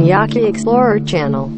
Nyockyee_Explorer_Channel.